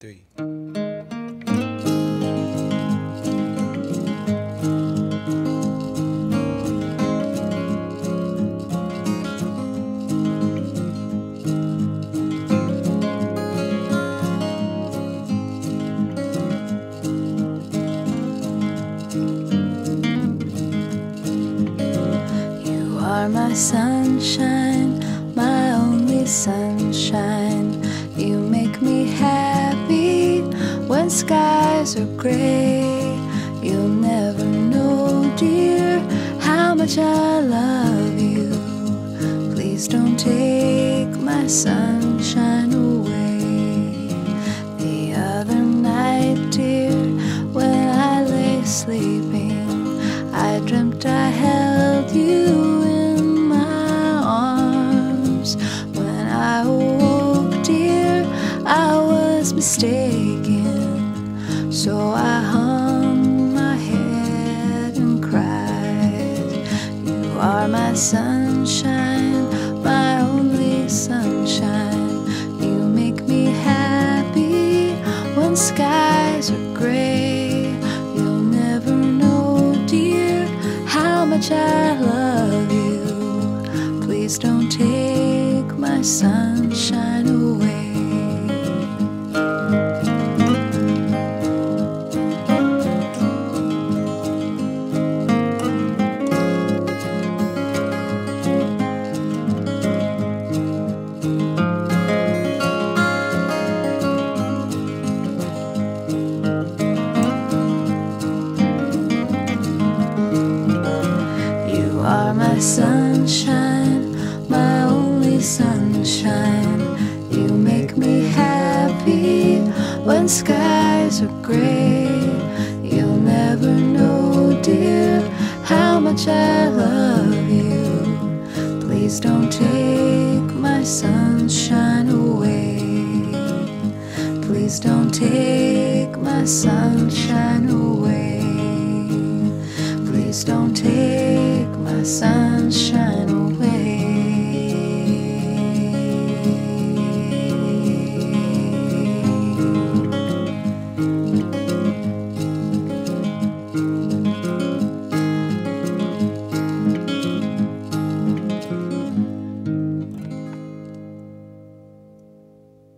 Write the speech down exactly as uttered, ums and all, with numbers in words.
three. You are my sunshine, my only sunshine. You make me happy when skies are gray. You'll never know, dear, how much I love you. Please don't take my sunshine away. The other night, dear, when I lay sleeping, I dreamt I held you. Mistaken, so I hung my head and cried. You are my sunshine, my only sunshine. You make me happy when skies are gray. You'll never know, dear, how much I love you. Please don't take my sunshine away. Sunshine, my only sunshine. You make me happy when skies are gray. You'll never know, dear, how much I love you. Please don't take my sunshine away. Please don't take my sunshine away. Please don't take my sunshine away.